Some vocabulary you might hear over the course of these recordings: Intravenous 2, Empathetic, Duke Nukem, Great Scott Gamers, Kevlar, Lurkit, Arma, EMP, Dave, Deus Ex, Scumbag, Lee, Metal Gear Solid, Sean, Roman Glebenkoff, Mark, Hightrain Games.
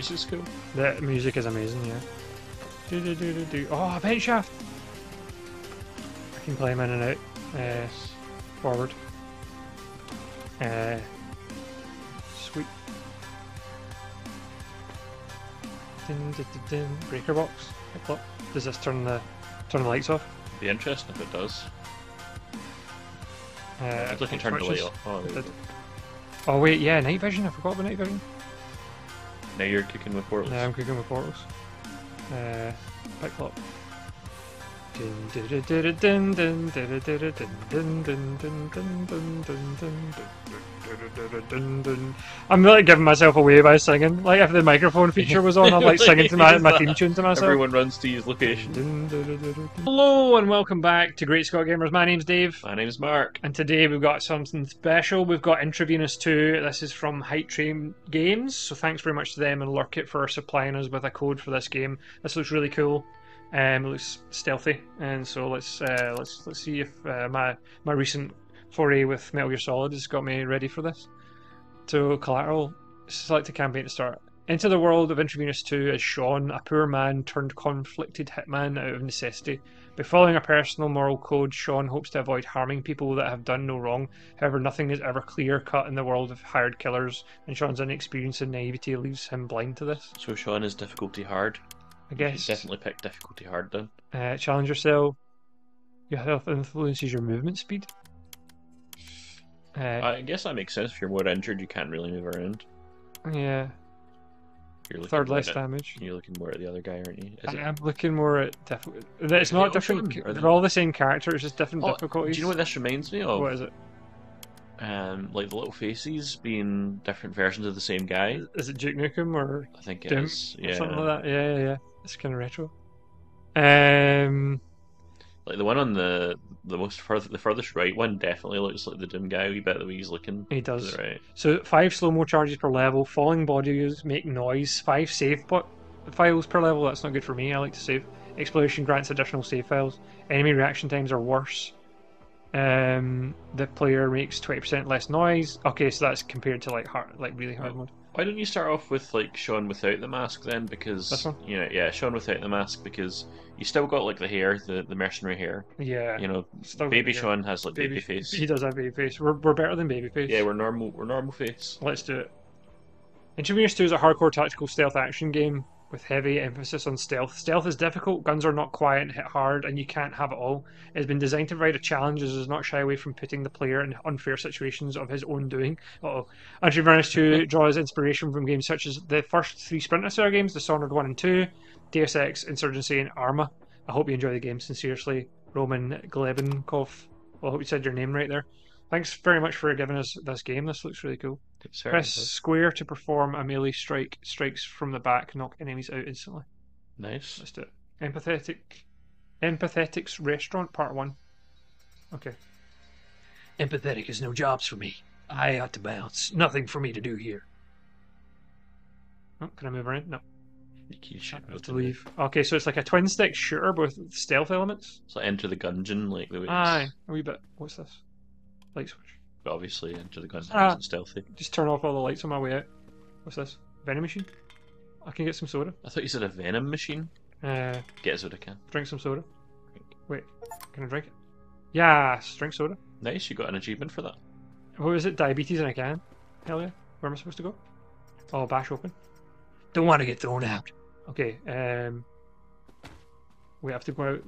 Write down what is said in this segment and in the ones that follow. music's cool. The music is amazing, yeah. Do do do do do. Oh, a paint shaft! I can play him in and out. Forward. Sweet. Dun, dun, dun, dun. Breaker box. Up, up. Does this turn the lights off? Be interesting if it does. I can turn the light off. Oh wait, yeah, night vision. I forgot about night vision. Now you're cooking with portals. Yeah, I'm cooking with portals. Pickle up. I'm really giving myself away by singing. Like if the microphone feature was on, I'd like singing to my theme tune to myself. Everyone runs to his location. Hello and welcome back to Great Scott Gamers. My name's Dave. My name's Mark. And today we've got something special. We've got Intravenous 2. This is from Hightrain Games. So thanks very much to them and Lurkit for supplying us with a code for this game. This looks really cool. It looks stealthy, and so let's see if my recent foray with Metal Gear Solid has got me ready for this. So collateral, select a campaign to start. Enter the world of Intravenous 2 as Sean, a poor man turned conflicted hitman out of necessity. By following a personal moral code, Sean hopes to avoid harming people that have done no wrong. However, nothing is ever clear-cut in the world of hired killers, and Sean's inexperience and naivety leaves him blind to this. So Sean is difficulty hard. I guess. You definitely pick difficulty hard then. Challenge yourself. Your health influences your movement speed. I guess that makes sense. If you're more injured, you can't really move around. Yeah. You're third less damage. You're looking more at the other guy, aren't you? I'm looking more at difficulty. It's not different. They're all the same character. It's just different difficulties. Do you know what this reminds me of? What is it? Like the little faces being different versions of the same guy. Is it Duke Nukem or I think it is. Yeah. Something like that. Yeah, yeah, yeah. It's kind of retro. Like the one on the furthest right one definitely looks like the Doom guy a wee bit, the way he's looking. He does. Right. So 5 slow-mo charges per level, falling bodies make noise, 5 save files per level. That's not good for me. I like to save. Exploration grants additional save files. Enemy reaction times are worse. The player makes 20% less noise. Okay, so that's compared to like really hard mode. Why don't you start off with like Sean without the mask then? Because you know, yeah, Sean without the mask, because you still got like the hair, the mercenary hair. Yeah. You know, baby Sean has like baby face. He does have baby face. We're better than baby face. Yeah, we're normal face. Let's do it. Intravenous 2 is a hardcore tactical stealth action game with heavy emphasis on stealth. Stealth is difficult, guns are not quiet and hit hard, and you can't have it all. It has been designed to provide a challenge as it does not shy away from putting the player in unfair situations of his own doing. Intravenous 2 draws inspiration from games such as the first 3 Splinter Cell games, Dishonored 1 and 2, Deus Ex, Insurgency and Arma. I hope you enjoy the game, sincerely, Roman Glebenkoff. Well, I hope you said your name right there. Thanks very much for giving us this game. This looks really cool. Press square to perform a melee strike. Strikes from the back knock enemies out instantly. Nice. Let's do it. Empathetic's Restaurant Part 1. Okay. Empathetic is no jobs for me. I ought to bounce. Nothing for me to do here. Oh, can I move around? No. You can't have to leave. Okay, so it's like a twin stick shooter but with stealth elements. So Enter the Gungeon, like the way. Aye, a wee bit. What's this? Light switch. But obviously, Enter the Gungeon isn't stealthy. Just turn off all the lights on my way out. What's this? Venom machine? I can get some soda. I thought you said a venom machine. Get as what I can. Drink some soda. Wait, can I drink it? Yes, drink soda. Nice, you got an achievement for that. What was it? Diabetes in a can? Hell yeah. Where am I supposed to go? Oh, bash open. Don't want to get thrown out. Okay, we have to go out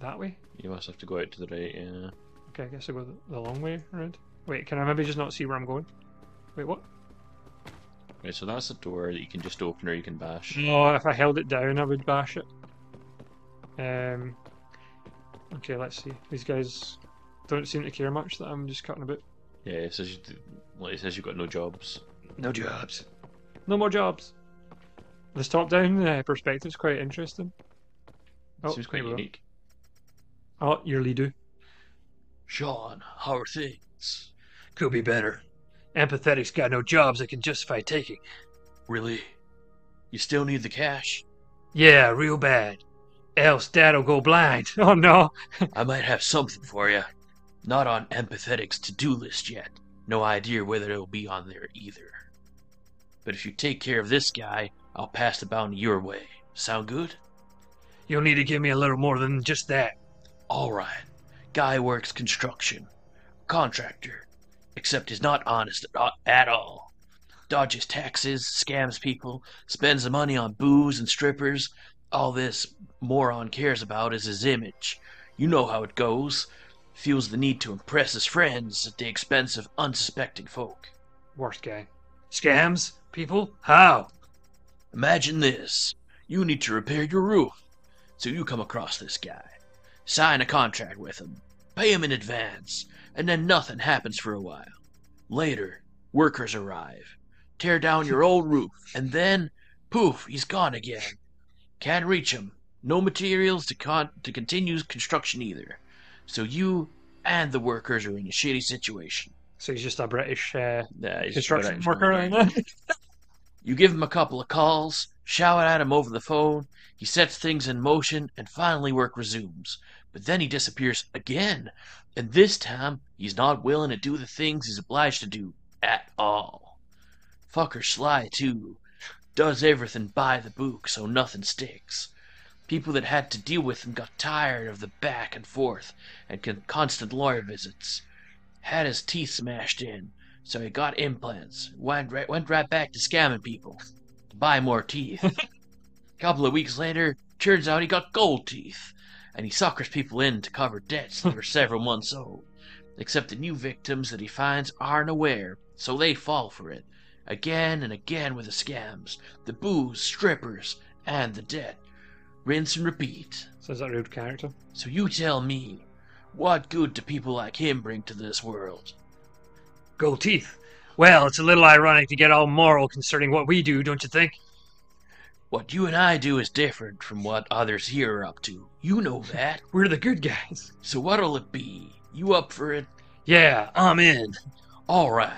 that way? You must have to go out to the right, yeah. Okay, I guess I'll go the long way around. Wait, can I maybe just not see where I'm going? Wait, what? Right, so that's a door that you can just open or you can bash. Oh, if I held it down, I would bash it. Okay, let's see. These guys don't seem to care much that I'm just cutting about. Yeah, it says, it says you've got no jobs. No jobs. No more jobs. This top-down perspective's quite interesting. Oh, seems quite unique. Oh, you're Lee-Doo. Sean, how are things? Could be better. Empathetic's got no jobs that can justify taking. Really? You still need the cash? Yeah, real bad. Else dad'll go blind. Oh no. I might have something for you. Not on Empathetic's to-do list yet. No idea whether it'll be on there either. But if you take care of this guy, I'll pass the bounty your way. Sound good? You'll need to give me a little more than just that. All right. Guy works construction. Contractor. Except he's not honest at all. Dodges taxes, scams people, spends the money on booze and strippers. All this moron cares about is his image. You know how it goes. Feels the need to impress his friends at the expense of unsuspecting folk. Worst guy. Scams? People? How? Imagine this. You need to repair your roof. So you come across this guy. Sign a contract with him. Pay him in advance. And then nothing happens for a while. Later, workers arrive. Tear down your old roof. And then, poof, he's gone again. Can't reach him. No materials to continue construction either. So you and the workers are in a shitty situation. So he's just a British construction worker right now? You give him a couple of calls, shout at him over the phone, he sets things in motion, and finally work resumes. But then he disappears again, and this time he's not willing to do the things he's obliged to do at all. Fucker's sly, too. Does everything by the book, so nothing sticks. People that had to deal with him got tired of the back and forth and constant lawyer visits. Had his teeth smashed in, so he got implants. Went right back to scamming people to buy more teeth. Couple of weeks later, turns out he got gold teeth, and he suckers people in to cover debts that are several months old. Except the new victims that he finds aren't aware, so they fall for it. Again and again with the scams, the booze, strippers, and the debt. Rinse and repeat. So is that rude character? So you tell me, what good do people like him bring to this world? Gold teeth. Well, it's a little ironic to get all moral concerning what we do, don't you think? What you and I do is different from what others here are up to. You know that. We're the good guys. So what'll it be? You up for it? Yeah, I'm in. All right.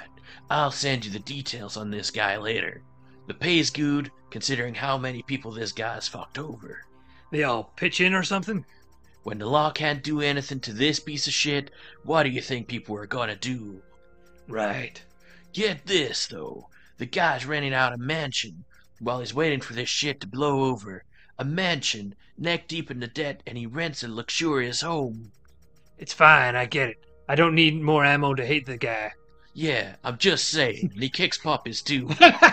I'll send you the details on this guy later. The pay's good, considering how many people this guy's fucked over. They all pitch in or something? When the law can't do anything to this piece of shit, what do you think people are gonna do? Right. Get this, though. The guy's renting out a mansion while he's waiting for this shit to blow over. A mansion, neck deep in the debt, and he rents a luxurious home. It's fine, I get it. I don't need more ammo to hate the guy. Yeah, I'm just saying, and he kicks puppies too.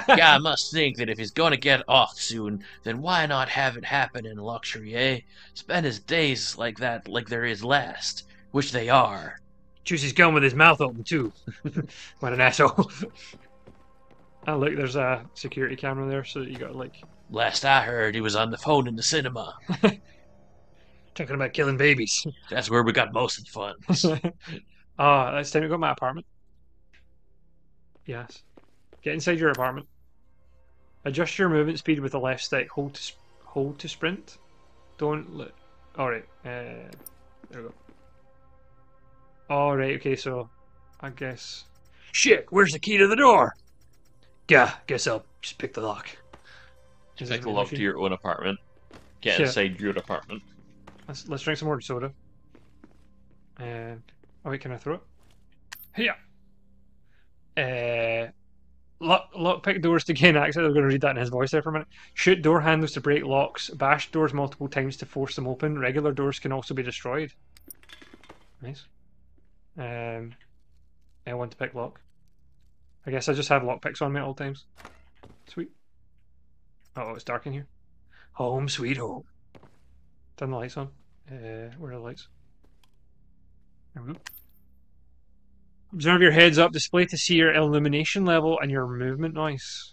Guy must think that if he's gonna get off soon, then why not have it happen in luxury, eh? Spend his days like that, like there is last. Which they are. Chews his gum with his mouth open too. What an asshole. Oh look, there's a security camera there, so you gotta like... Last I heard, he was on the phone in the cinema. Talking about killing babies. That's where we got most of the fun. It's time to go to my apartment. Yes. Get inside your apartment. Adjust your movement speed with the left stick. Hold to sprint. Don't look. Alright. There we go. Alright, okay, so... I guess... Shit! Where's the key to the door? Yeah, guess I'll just pick the lock. Just pick the lock to your own apartment. Get inside your apartment. Let's drink some more soda. Oh wait, can I throw it? Here! Lockpick doors to gain access. I was going to read that in his voice there for a minute. Shoot door handles to break locks. Bash doors multiple times to force them open. Regular doors can also be destroyed. Nice. L1 to pick lock. I guess I just have lockpicks on me at all times. Sweet. Oh, it's dark in here. Home sweet home. Turn the lights on. Where are the lights? There we go. Observe your heads-up display to see your illumination level and your movement noise.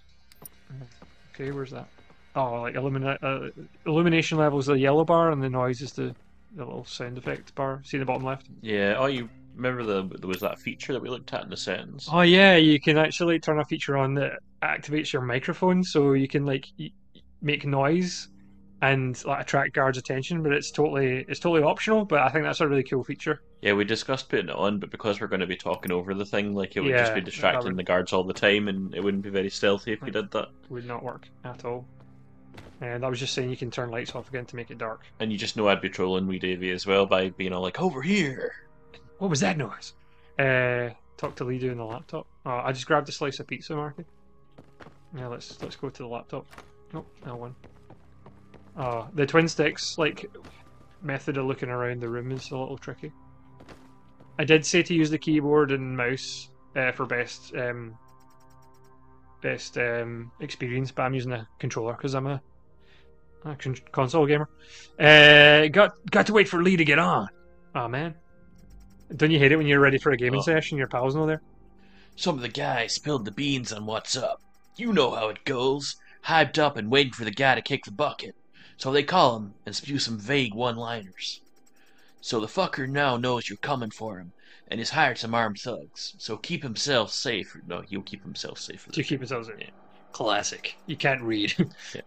Okay, where's that? Oh, like illumination level is the yellow bar, and the noise is the little sound effect bar. See the bottom left? Yeah. Oh, you remember there was that feature that we looked at in the settings? Oh yeah, you can actually turn a feature on that activates your microphone, so you can like make noise and like attract guards' attention, but it's totally optional. But I think that's a really cool feature. Yeah, we discussed putting it on, but because we're going to be talking over the thing, like it would just be distracting the guards all the time, and it wouldn't be very stealthy if we did that. Would not work at all. And I was just saying you can turn lights off again to make it dark. And you just know I'd be trolling wee Davey as well by being all like, over here! What was that noise? Talk to Lee doing the laptop. Oh, I just grabbed a slice of pizza, Marky. Yeah, let's go to the laptop. Nope, L1. Oh, the twin sticks, like, method of looking around the room is a little tricky. I did say to use the keyboard and mouse for best experience, but I'm using a controller because I'm a console gamer. Got to wait for Lee to get on. Oh man, don't you hate it when you're ready for a gaming session, your pals know there? Some of the guys spilled the beans on what's up. You know how it goes. Hyped up and waiting for the guy to kick the bucket. So they call him and spew some vague one-liners. So the fucker now knows you're coming for him, and has hired some armed thugs. So keep himself safe. No, he'll keep himself safe. To keep himself safe. Yeah. Classic. You can't read. Yeah.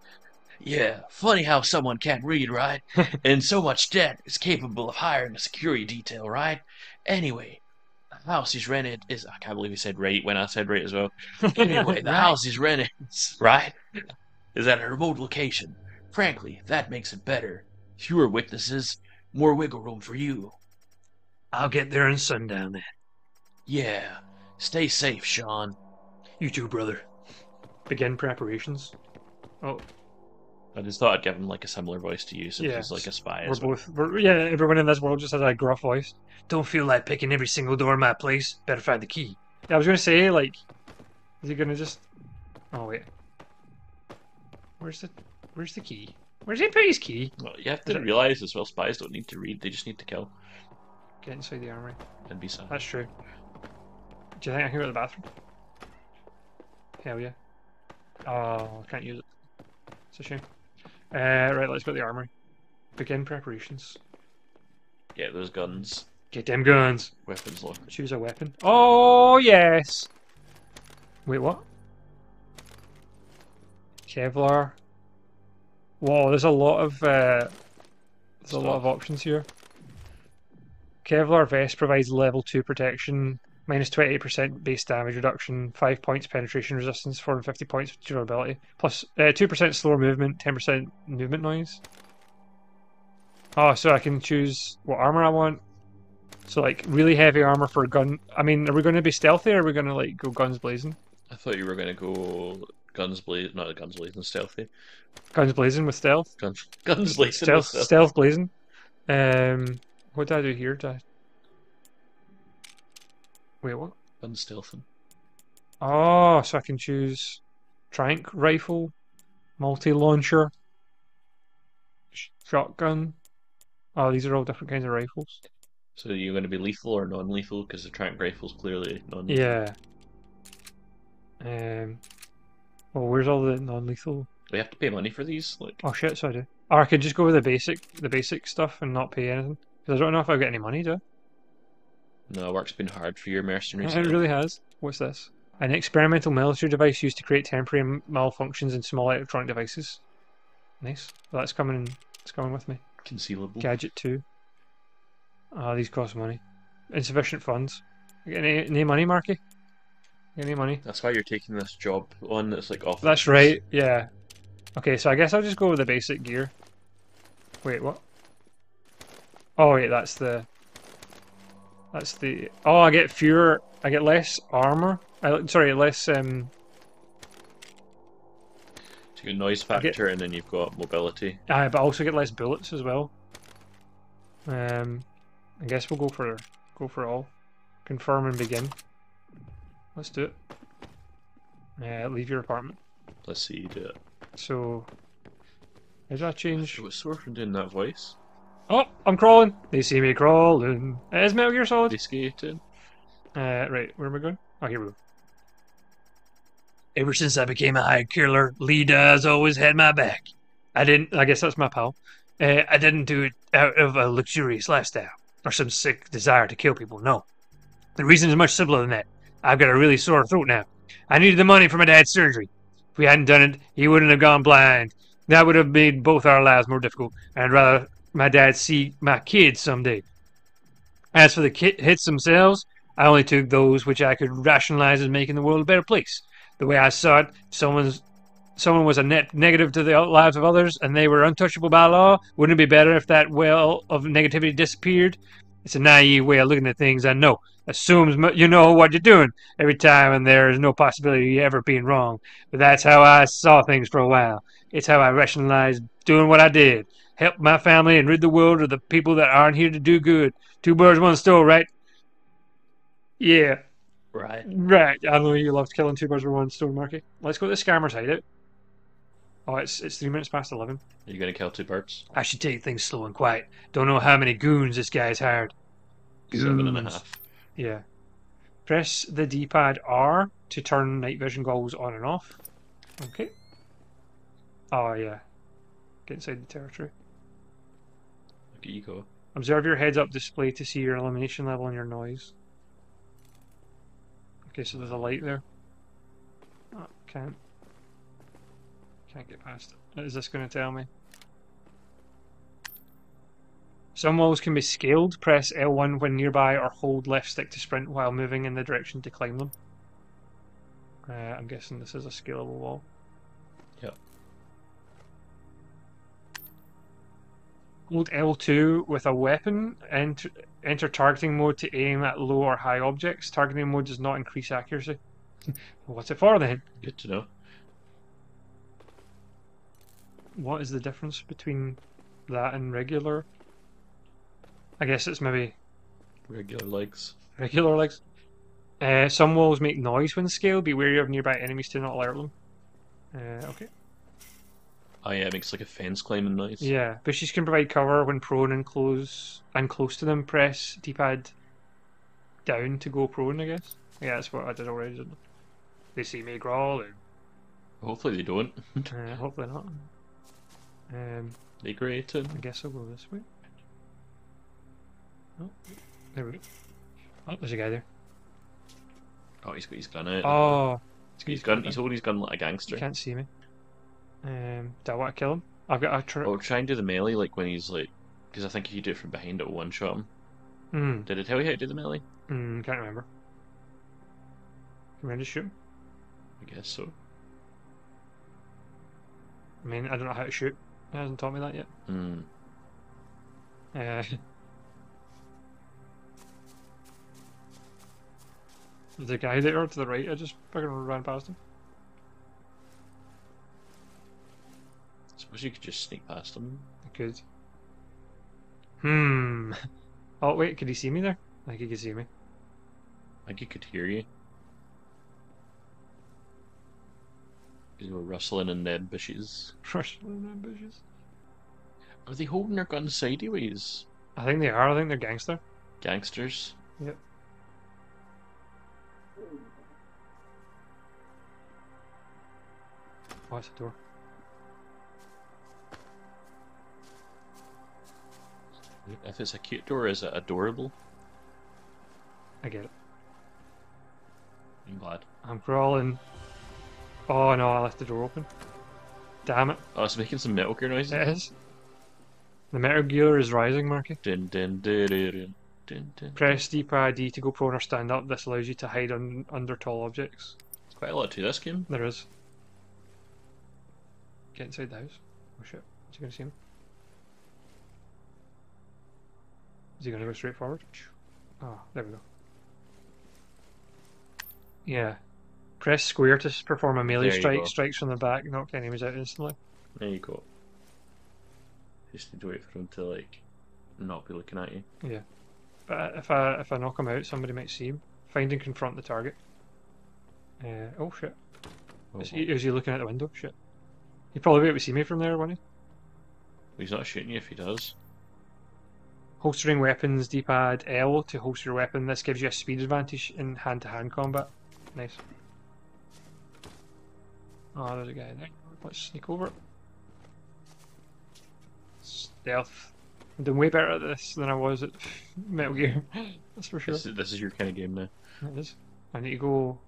Yeah, funny how someone can't read, right? And so much debt is capable of hiring a security detail, right? Anyway, the house he's rented is... I can't believe he said rate when I said rate as well. Anyway, the house he's rented, right, is at a remote location. Frankly, that makes it better. Fewer witnesses, more wiggle room for you. I'll get there in sundown then. Yeah, stay safe, Sean. You too, brother. Begin preparations. Oh... I just thought I'd give him like a similar voice to you, since he's like a spy. Yeah, everyone in this world just has a gruff voice. Don't feel like picking every single door in my place. Better find the key. Yeah, I was gonna say, like, is he gonna just? Oh wait, where's the key? Where's he put his key? Well, you have to realize as well, spies don't need to read; they just need to kill. Get inside the armory. And be silent. That's true. Do you think I can go to the bathroom? Hell yeah. Oh, I can't use it. It's a shame. Right, let's go to the armory. Begin preparations. Get those guns. Get them guns. Weapons lock. Choose a weapon. Oh, yes! Wait, what? Kevlar. Whoa, there's a lot of there's a lot of options here. Kevlar vest provides level 2 protection, minus 28% base damage reduction, 5 points penetration resistance, 450 points durability, plus 2% slower movement, 10% movement noise. Oh, so I can choose what armor I want. So like really heavy armor for a gun. I mean, are we going to be stealthy or are we going to like go guns blazing? I thought you were going to go guns blazing, not guns blazing, stealthy. Guns blazing with stealth? Guns blazing stealth, with stealth blazing. What do I do here? Do I... Wait, what? Unstealthy. Oh, so I can choose tranq rifle, multi-launcher, shotgun. Oh, these are all different kinds of rifles. So you're going to be lethal or non-lethal? Because the tranq rifle's clearly non-lethal. Yeah. Well, where's all the non-lethal? Do you have to pay money for these? Like... Oh shit, so I do. Or I could just go with the basic stuff and not pay anything. Because I don't know if I'll get any money, do I? No, work's been hard for your mercenaries. It really has. What's this? An experimental military device used to create temporary malfunctions in small electronic devices. Nice. Well, that's coming. It's coming with me. Concealable. Gadget 2. Ah, these cost money. Insufficient funds. Any money, Marky? Any money? That's why you're taking this job on. That's like off. That's right. Yeah. Okay, so I guess I'll just go with the basic gear. Wait, what? Oh, wait, that's the. That's the... Oh, I get fewer... I get less armor. Sorry, less... So you get noise factor and then you've got mobility. Aye, but I also get less bullets as well. I guess we'll go for it all. Confirm and begin. Let's do it. Leave your apartment. Let's see you do it. So... How do I change? It was sore from doing that voice. Oh, I'm crawling. They see me crawling. It is Metal Gear Solid. They skating. Right, where am I going? Oh, here we go. Ever since I became a hired killer, Lee has always had my back. I guess that's my pal. I didn't do it out of a luxurious lifestyle or some sick desire to kill people, no. The reason is much simpler than that. I've got a really sore throat now. I needed the money for my dad's surgery. If we hadn't done it, he wouldn't have gone blind. That would have made both our lives more difficult, and I'd rather... my dad see my kids someday. As for the hits themselves, I only took those which I could rationalize as making the world a better place. The way I saw it, someone was a net negative to the lives of others and they were untouchable by law. Wouldn't it be better if that well of negativity disappeared? It's a naive way of looking at things, I know, assumes you know what you're doing every time, and there is no possibility of you ever being wrong. But that's how I saw things for a while. It's how I rationalized doing what I did. Help my family and rid the world of the people that aren't here to do good. Two birds, one stone, right? Yeah. Right. Right. I know you loved killing two birds with one stone, Marky. Let's go to the scammer's hideout. Oh, it's 3 minutes past 11. Are you going to kill two birds? I should take things slow and quiet. Don't know how many goons this guy's hired. Goons. 7.5. Yeah. Press the D-pad R to turn night vision goggles on and off. Okay. Oh, yeah. Get inside the territory. Look at you go. Observe your heads-up display to see your illumination level and your noise. Okay, so there's a light there. Oh, can't get past it. What is this going to tell me? Some walls can be scaled. Press L1 when nearby or hold left stick to sprint while moving in the direction to climb them. I'm guessing this is a scalable wall. Yep. Hold L2 with a weapon, enter targeting mode to aim at low or high objects. Targeting mode does not increase accuracy. What's it for then? Good to know. What is the difference between that and regular? I guess it's maybe... regular legs. Regular legs. Some walls make noise when scaled. Be wary of nearby enemies to not alert them. Okay. Oh yeah, it makes like a fence climbing noise. Yeah, bushes can provide cover when prone and close to them. Press D-pad down to go prone, I guess. Yeah, that's what I did already, didn't I? They see me growling. Hopefully they don't. Hopefully not. They grated. I guess I'll go this way. Oh, there we go. Oh, there's a guy there. Oh, he's got his gun out. Oh. He's holding his gun like a gangster. He can't see me. Do I want to kill him? I've got a trick. Oh, try and do the melee like when he's like, because I think if you do it from behind, it'll one shot him. Mm. Did it tell you how to do the melee? Can't remember. Can we just shoot him? I guess so. I mean, I don't know how to shoot. It hasn't taught me that yet. Mm. The guy there to the right, I just fucking ran past him. I suppose you could just sneak past him. I could. Oh wait, could he see me there? I think he could see me. I think he could hear you. Because we're rustling in dead bushes. Rustling in dead bushes? Are they holding their guns sideways? I think they are. I think they're gangster. Gangsters? Yep. Oh, it's a door. If it's a cute door, is it adorable? I get it. I'm glad. I'm crawling. Oh no, I left the door open. Damn it. Oh, it's making some Metal Gear noises. It is. The Metal Gear is rising, Marky. Dun, dun, dun, dun, dun, dun, dun. Press D-pad D to go prone or stand up. This allows you to hide under tall objects. There's quite a lot to this game. There is. Get inside the house. Oh shit. Is he going to see me? Is he going to go straight forward? Oh, there we go. Yeah. Press square to perform a melee strike. Go. Strikes from the back, knock enemies out instantly. There you go. Just need to wait for him to, like, not be looking at you. Yeah. But if I knock him out, somebody might see him. Find and confront the target. Oh, shit. Oh, is he looking out the window? Shit. He'd probably be able to see me from there, wouldn't he? He's not shooting you if he does. Holstering weapons, D-pad L to holster your weapon. This gives you a speed advantage in hand-to-hand combat. Nice. Oh, there's a guy in there. Let's sneak over. Stealth. I'm doing way better at this than I was at Metal Gear. That's for sure. This is your kind of game now. It is. I need to go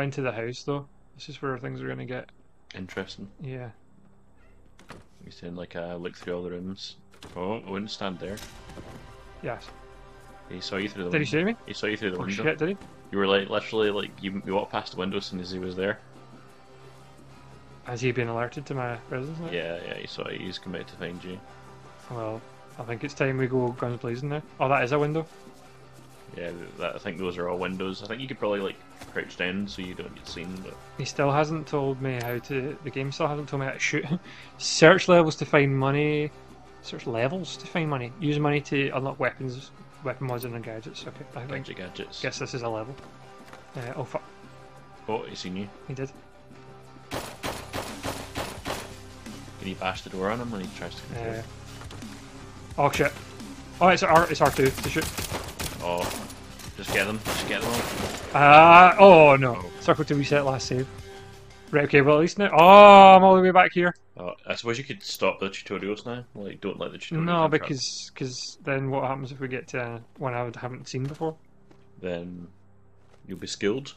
into the house though. This is where things are going to get... interesting. Yeah. You sound like I look through all the rooms. Oh, I wouldn't stand there. Yes. He saw you through the window. Did he see me? He saw you through the window. Shit, did he? You were like, literally, like, you walked past the window as soon as he was there. Has he been alerted to my presence now? Yeah, he saw you. He's come out to find you. Well, I think it's time we go guns blazing now. Oh, that is a window. Yeah, I think those are all windows. I think you could probably like crouch down so you don't get seen. But he still hasn't told me how to. The game still hasn't told me how to shoot. Search levels to find money. Search levels to find money. Use money to unlock weapons, weapon mods, and gadgets. Okay, I think. Gadget gadgets. Guess this is a level. Oh fuck! Oh, he seen you. He did. Can you bash the door on him when he tries to come through? Oh shit! Oh, it's R. It's R2 to shoot. Oh, just get them. Just get them. Oh no. Oh. Circle to reset last save. Right, okay, well at least now... Oh, I'm all the way back here. Oh, I suppose you could stop the tutorials now. Like, don't let the tutorials... No, because then what happens if we get to one I haven't seen before? Then... you'll be skilled.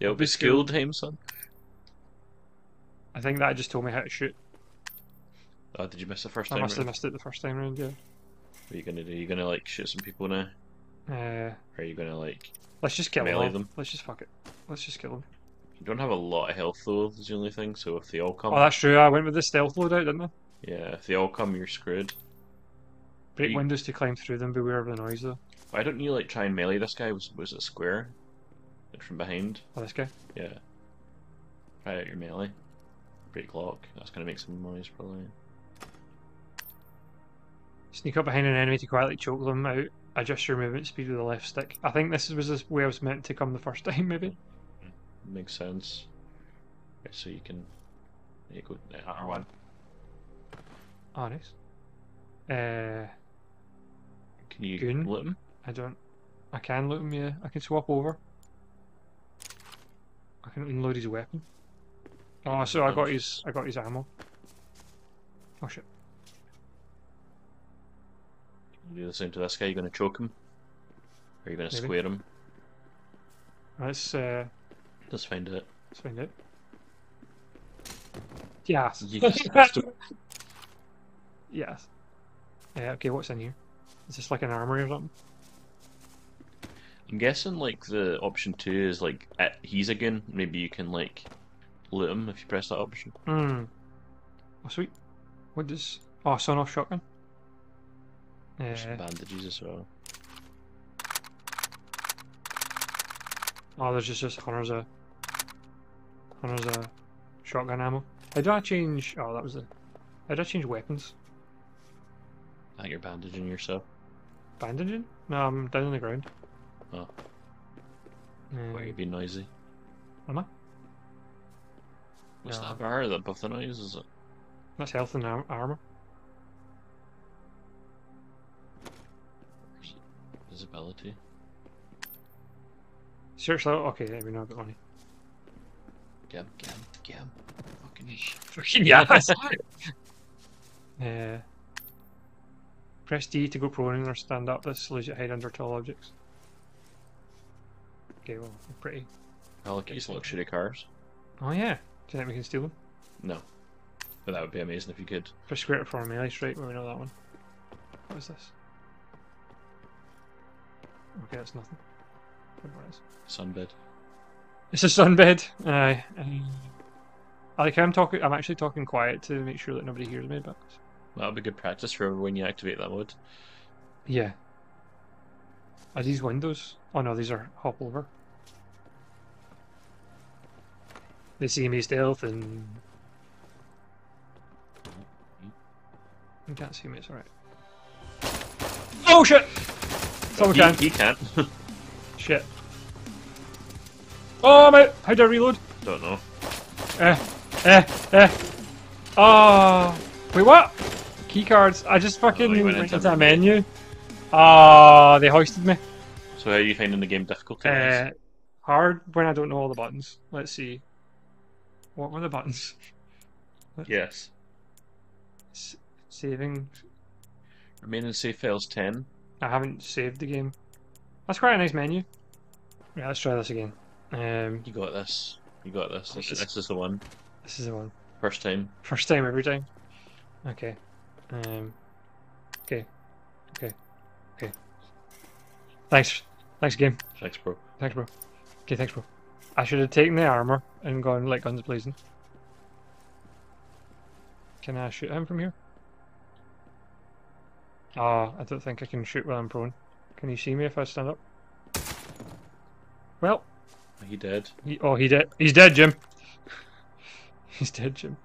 You'll be skilled, Haim, son. I think that just told me how to shoot. Oh, did you miss the first time round? I must have missed it the first time round, yeah. What are you going to do? Are you going to, like, shoot some people now? Or are you going to, like... Let's just kill them. Let's just fuck it. Let's just kill them. You don't have a lot of health though, is the only thing, so if they all come... Oh, that's true, I went with the stealth loadout, didn't I? Yeah, if they all come, you're screwed. Break windows to climb through them, beware of the noise though. Why don't you, like, try and melee this guy? Was it square? Like, from behind? Oh, this guy? Yeah. Try out your melee. Break lock. That's going to make some noise, probably. Sneak up behind an enemy to quietly choke them out. Adjust your movement speed with the left stick. I think this was where I was meant to come the first time, maybe? Makes sense. Okay, so you can... There you go, R1. Oh, nice. Can you loot him? I don't... I can loot him, yeah. I can swap over. I can unload his weapon. Oh, so I got his ammo. Oh shit. You do the same to this guy, you gonna choke him? Or are you gonna square him? Let's find out. Let's find out. Yes. Yes. Okay, what's in here? Is this like an armory or something? I'm guessing like the option 2 is like he's again. Maybe you can like loot him if you press that option. Hmm. Oh sweet. What does? Oh, son off shotgun. Some bandages as well. Oh, there's just hundreds of shotgun ammo. How do I change? Oh, that was the. How do I change weapons? I think you're bandaging yourself. Bandaging? No, I'm down on the ground. Oh. Why you being noisy? Am I? What's that bar that above the noise? Is it? That's health and armor. Visibility. Search level. Okay, there we know. I've got money. Gam. Fucking yes. Press D to go prone or stand up. This allows you to hide under tall objects. Okay, well, pretty. I like these luxury cars. Oh yeah. Do you think we can steal them? No. But that would be amazing if you could. Press square to form a melee strike. We know that one. What is this? Okay, that's nothing. Sunbed. It's a sunbed. Aye. Like I'm actually talking quiet to make sure that nobody hears me. But that'll be good practice for when you activate that mode. Yeah. Are these windows? Oh no, these are hop over. They see me stealth and you can't see me. It's all right. Oh shit! Someone can. He can't. Shit. Oh, mate! How do I reload? Don't know. Oh! Wait, what? Keycards. I just fucking went into a menu. Ah, they hoisted me. So how are you finding the game difficult? Hard when I don't know all the buttons. Let's see. What were the buttons? Yes. Saving. Remain in save files 10. I haven't saved the game. That's quite a nice menu. Yeah, let's try this again. You got this. You got this. This is the one. This is the one. First time. First time every time. Okay. Okay. Thanks. Thanks, game. Thanks, bro. Okay, thanks, bro. I should have taken the armor and gone like guns blazing. Can I shoot him from here? Oh, I don't think I can shoot while I'm prone. Can you see me if I stand up? Well, he dead. He dead. He's dead, Jim. He's dead, Jim.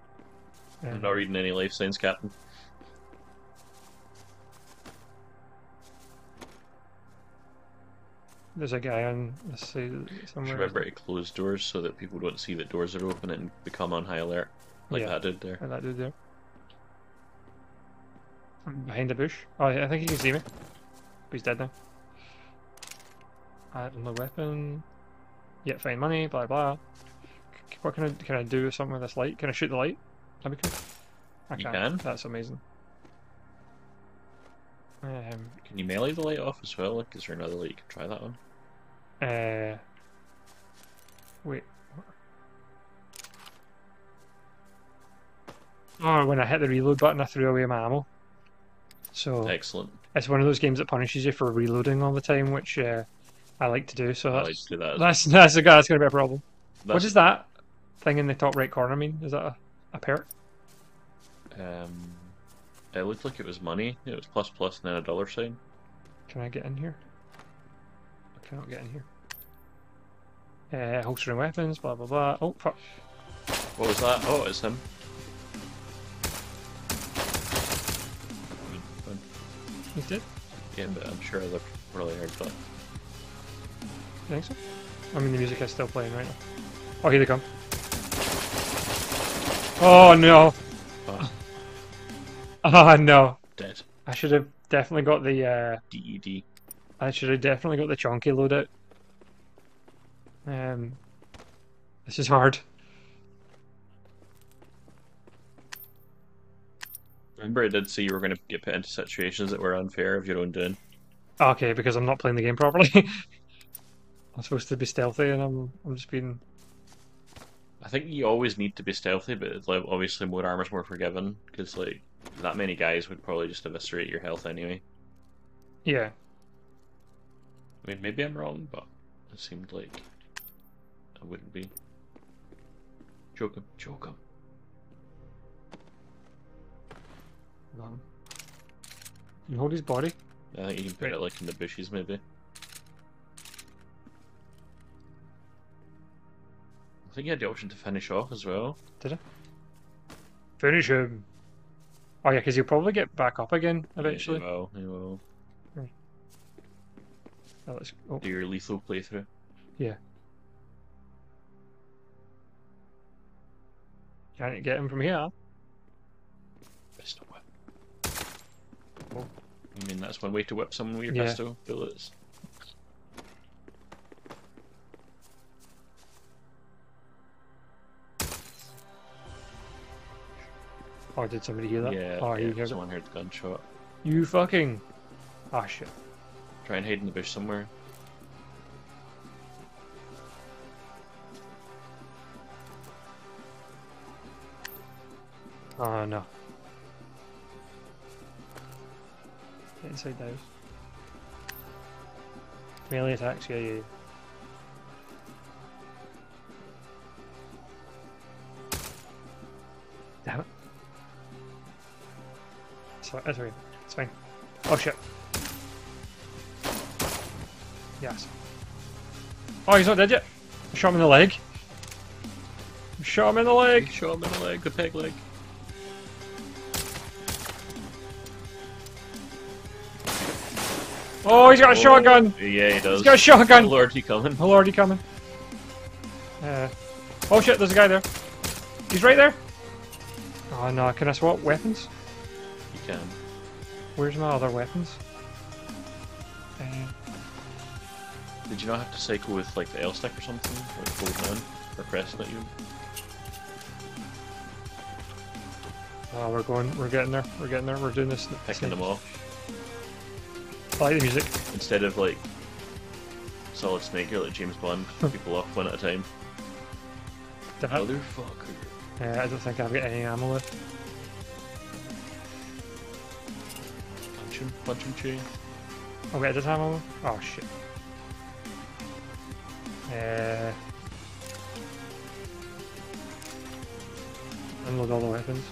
I'm not reading any life signs, Captain. There's a guy on the side somewhere. Remember to close doors so that people don't see that doors are open and become on high alert. Like that dude there. Like that dude there. I'm behind the bush. Oh, I think he can see me. But he's dead now. I have no weapon. Yet find money, blah blah. What can I do something with this light? Can I shoot the light? That'd be cool. I can. You can? That's amazing. Can you melee the light off as well? Like, is there another light you can try that on? Wait. Oh, when I hit the reload button, I threw away my ammo. So excellent. It's one of those games that punishes you for reloading all the time, which I like to do. So that's going to be a problem. What is that thing in the top right corner? I mean, is that a perk? It looked like it was money. It was plus plus and then a dollar sign. Can I get in here? I cannot get in here. Holstering weapons, blah blah blah. Oh fuck! What was that? Oh, it's him. He's dead. Yeah, but I'm sure I look really hard for that. You think so? I mean, the music is still playing right now. Oh, here they come. Oh no! Oh. Oh no! Dead. I should have definitely got the DED. I should have definitely got the chonky loadout. This is hard. Remember, I did say you were going to get put into situations that were unfair of your own doing. Okay, because I'm not playing the game properly. I'm supposed to be stealthy, and I'm just being. I think you always need to be stealthy, but it's like obviously more armor's more forgiving because like. That many guys would probably just eviscerate your health anyway. Yeah. I mean, maybe I'm wrong, but it seemed like I wouldn't be. Choke him, choke him. You hold his body? I think you can put it like in the bushes, maybe. I think you had the option to finish off as well. Did I? Finish him! Oh yeah, because you'll probably get back up again eventually. You will. Right. Oh, let's do your lethal playthrough. Yeah. Can't get him from here. Pistol whip. Oh. I mean, that's one way to whip someone with your pistol bullets. Oh, did somebody hear that? Yeah, oh, yeah, someone heard the gunshot. You fucking... Ah, shit. Try and hide in the bush somewhere. Oh, no. Get inside the house. Melee attacks, yeah. Damn it. That's okay. It's fine. Oh shit. Yes. Oh, he's not dead yet. I shot him in the leg. The peg leg. Oh, he's got a shotgun. Yeah, he does. He's got a shotgun. Oh lord, he coming. Oh shit, there's a guy there. He's right there. Oh no, can I swap weapons? Where's my other weapons? Did you not have to cycle with like the L stick or something? Like hold on or pressing at you? Oh, we're getting there, we're doing this. Picking them off. I like the music. Instead of like Solid Snake, you're like James Bond, people off one at a time. Motherfucker. I don't think I've got any ammo left. Punch him, chew. Oh wait, does that have ammo? Oh shit. Unload all the weapons.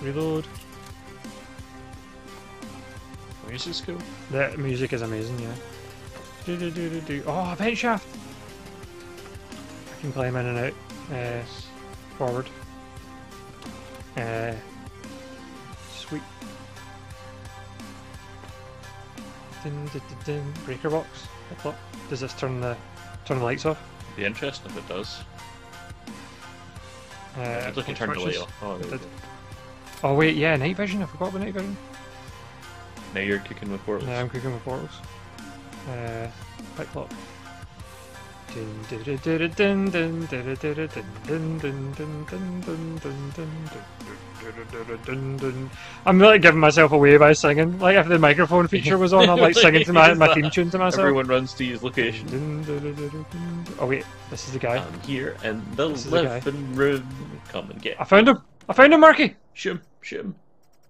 Reload. Music's cool. The music is amazing, yeah. Oh, a paint shaft! I can climb in and out. Forward. Sweet. Dun, dun, dun, dun. Breaker box. Does this turn the lights off? It'd be interesting if it does. It's like turn the light off. Oh, there we go. Oh wait, yeah, night vision. I forgot about night vision. Now you're cooking with portals. Yeah, I'm cooking with portals. Light clock. I'm really giving myself away by singing. Like if the microphone feature was on, I'm like singing to my theme tune to myself. Everyone runs to his location. Oh wait, this is the guy. I'm here in the living room. Come and get him. I found him. I found him, Marky. Shoot him. Shoot him.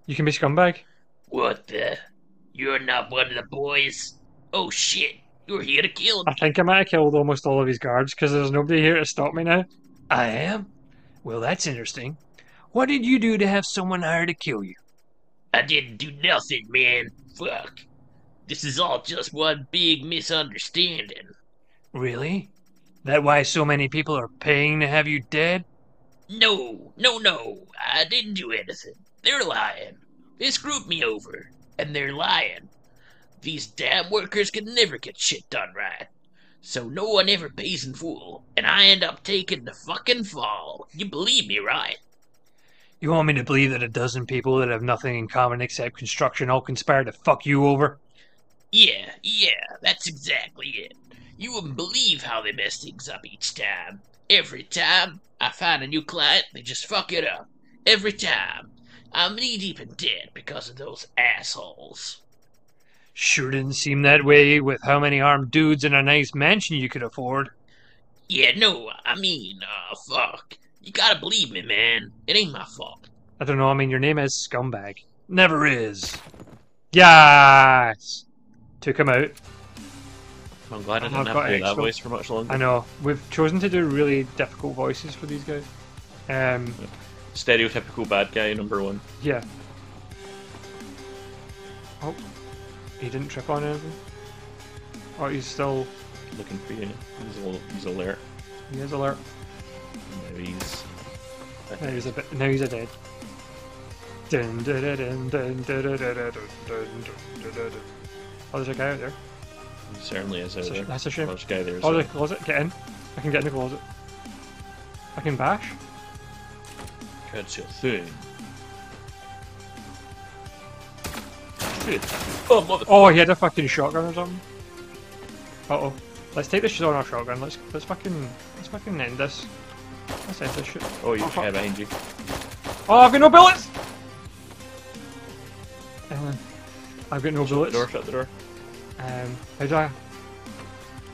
You can be Scumbag. What the? You're not one of the boys. Oh shit. You were here to kill him. I think I might have killed almost all of his guards because there's nobody here to stop me now. I am? Well, that's interesting. What did you do to have someone hired to kill you? I didn't do nothing, man. Fuck. This is all just one big misunderstanding. Really? That why so many people are paying to have you dead? No, no, no. I didn't do anything. They're lying. They screwed me over, and they're lying. These damn workers could never get shit done right. So no one ever pays in full, and I end up taking the fucking fall. You believe me, right? You want me to believe that a dozen people that have nothing in common except construction all conspire to fuck you over? Yeah, yeah, that's exactly it. You wouldn't believe how they mess things up each time. Every time I find a new client, they just fuck it up. Every time. I'm knee-deep in debt because of those assholes. Sure didn't seem that way with how many armed dudes in a nice mansion you could afford. Yeah, no, I mean, fuck. You gotta believe me, man. It ain't my fault. I don't know, I mean, your name is Scumbag. Never is. Yes! Took him out. I'm glad I didn't have to do that voice for much longer. I know. We've chosen to do really difficult voices for these guys. Stereotypical bad guy, #1. Yeah. Oh. He didn't trip on anything. Oh, he's still looking for you. He's alert. He is alert. Now he's a dead. Oh, there's a guy out there. He certainly is out there. That's a shame. There's a guy there. Oh, there's a closet. Get in. I can get in the closet. I can bash. That's your thing. Oh, motherfucker. Oh, he had a fucking shotgun or something. Uh-oh. Let's take this shit on our shotgun. Let's fucking end this. Let's end this shit. Oh, you have behind you. Oh, I've got no bullets! I've got no bullets. Shut the door. How do I...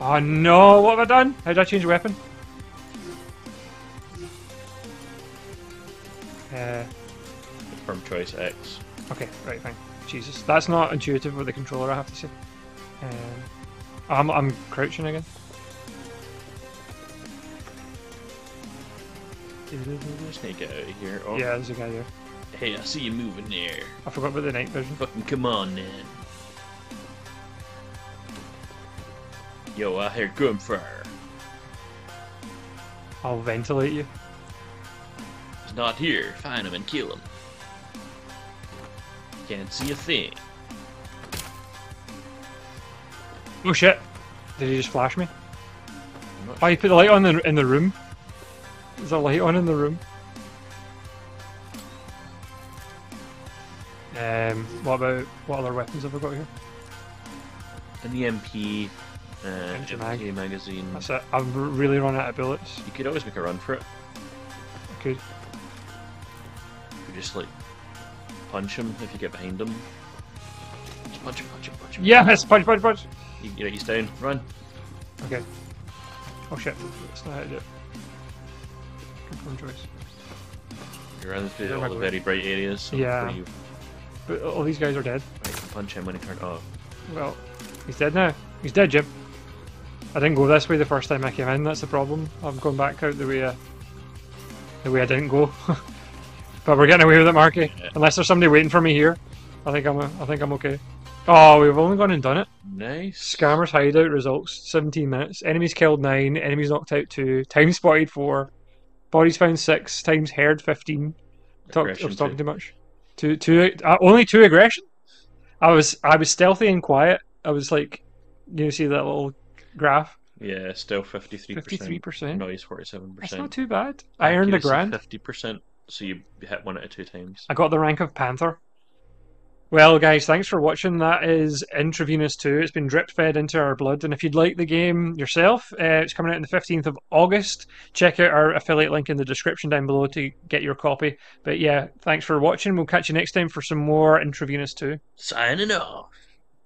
Oh no, what have I done? How do I change the weapon? Confirm choice X. Okay, right, fine. Jesus, that's not intuitive with the controller, I have to say. I'm crouching again. Let's sneak out of here. Oh. Yeah, there's a guy there. Hey, I see you moving there. I forgot about the night vision. Fucking come on, man. Yo, I hear gunfire. I'll ventilate you. He's not here. Find him and kill him. Can't see a thing. Oh shit! Did he just flash me? Oh, you put the light on in the room. Is there light on in the room? What other weapons have I got here? An EMP, MG magazine. That's it. I've really run out of bullets. You could always make a run for it. I could. You just like. Punch him if you get behind him. Punch him. Yes, punch. He's down. Run. Okay. Oh shit. That's not how to do it. Confirm choice. You're running through all the very bright areas. So yeah. You... But all these guys are dead. Right, you can punch him when he turns off. Well, he's dead now. He's dead, Jim. I didn't go this way the first time I came in. That's the problem. I've gone back out the way I didn't go. But we're getting away with it, Marky. Unless there's somebody waiting for me here, I think I'm okay. Oh, we've only gone and done it. Nice. Scammers hideout results, 17 minutes. Enemies killed 9, enemies knocked out 2, time spotted 4, bodies found 6, times heard 15. I was talking too much. Only 2 aggression? I was stealthy and quiet. I was like, you know, see that little graph? Yeah, still 53%. 53%. Noise 47%. That's not too bad. I earned a grand. 50%, so you hit 1 out of 2 times. I got the rank of Panther. Well, guys, thanks for watching. That is Intravenous 2. It's been drip-fed into our blood. And if you'd like the game yourself, it's coming out on the 15th of August. Check out our affiliate link in the description down below to get your copy. But yeah, thanks for watching. We'll catch you next time for some more Intravenous 2. Signing off.